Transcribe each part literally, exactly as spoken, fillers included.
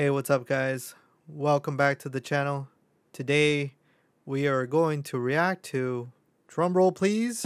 Hey, what's up guys? Welcome back to the channel. Today we are going to react to, drumroll please,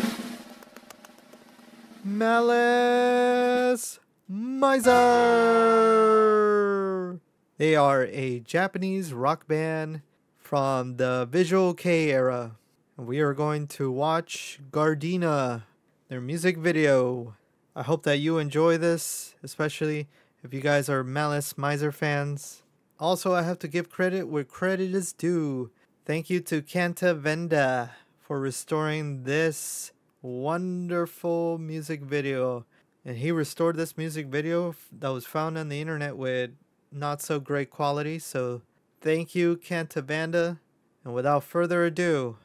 Malice Mizer. They are a Japanese rock band from the Visual K era. We are going to watch Gardenia, their music video. I hope that you enjoy this, especially if you guys are Malice Mizer fans. Also, I have to give credit where credit is due. Thank you to Cantavanda for restoring this wonderful music video. And he restored this music video that was found on the internet with not so great quality. So thank you, Cantavanda. And without further ado,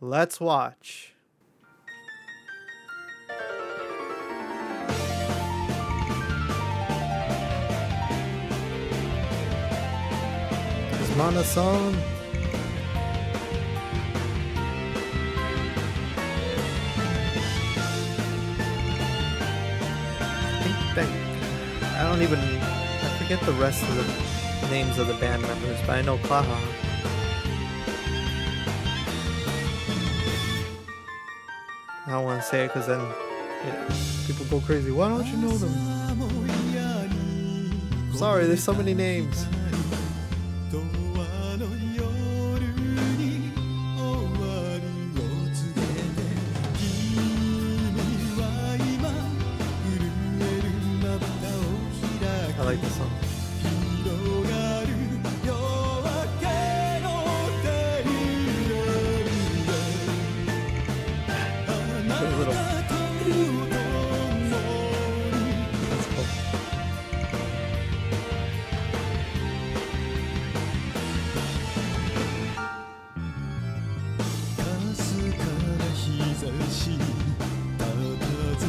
let's watch. Mana-san. I, I don't even, I forget the rest of the names of the band members, but I know Klaha. I don't want to say it because then yeah, people go crazy. Why don't you know them? Sorry, there's so many names. I like this song. A little. That's cool.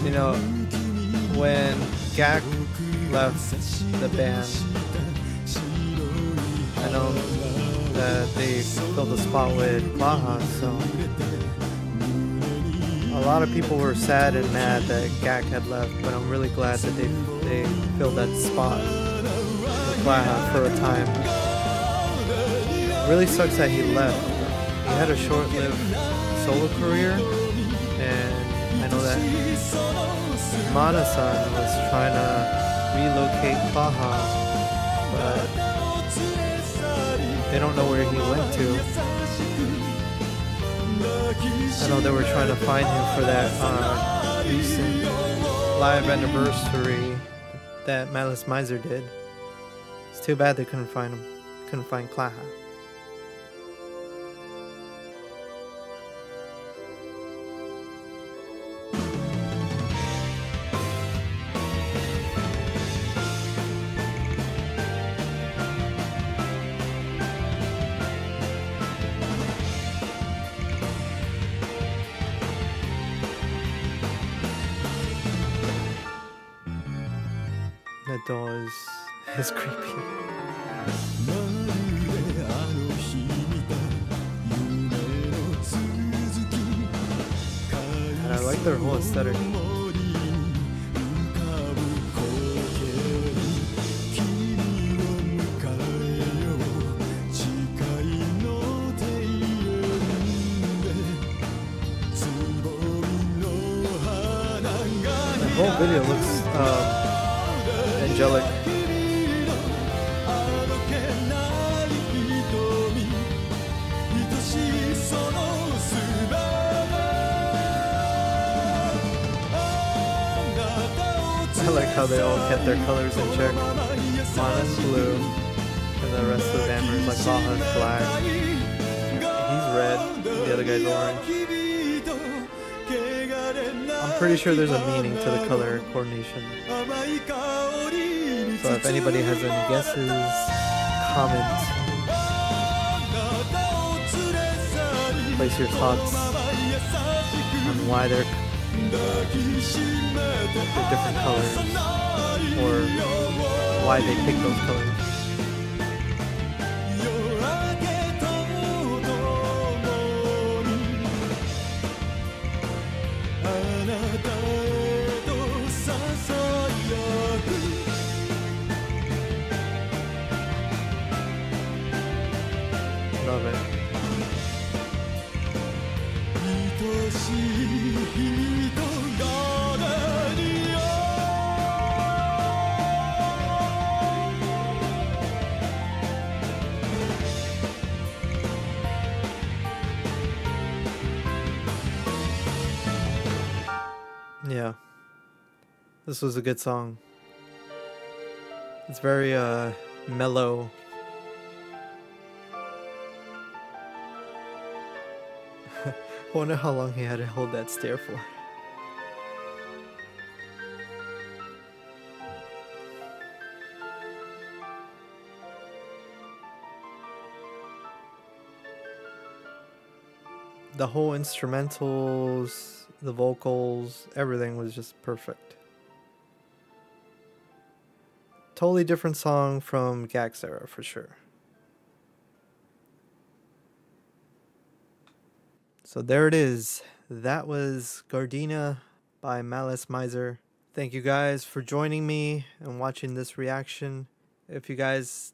You know, when Gackt left the band, I know that they filled the spot with Klaha, so a lot of people were sad and mad that Gackt had left, but I'm really glad that they, they filled that spot with Klaha for a time. It really sucks that he left. He had a short-lived solo career, and I know that Mana-san was trying to relocate Klaha, but they don't know where he went to. I know they were trying to find him for that uh, recent live anniversary that Malice Mizer did. It's too bad they couldn't find him, couldn't find Klaha. That door is, is creepy. And I like their whole aesthetic. The whole video looks um, angelic. I like how they all kept their colors in check. Mana's blue, and the rest of the band members, like Klaha's black, he's red, the other guy's orange. I'm pretty sure there's a meaning to the color coordination. So if anybody has any guesses, comment. Place your thoughts on why they're, they're different colors, or why they pick those colors. This was a good song. It's very uh, mellow. I wonder how long he had to hold that stare for. The whole instrumentals, the vocals, everything was just perfect. Totally different song from Gaxera for sure. So there it is. That was Gardenia by Malice Mizer. Thank you guys for joining me and watching this reaction. If you guys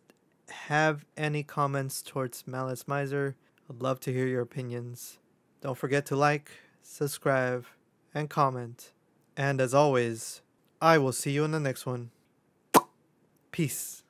have any comments towards Malice Mizer, I'd love to hear your opinions. Don't forget to like, subscribe, and comment. And as always, I will see you in the next one. Peace.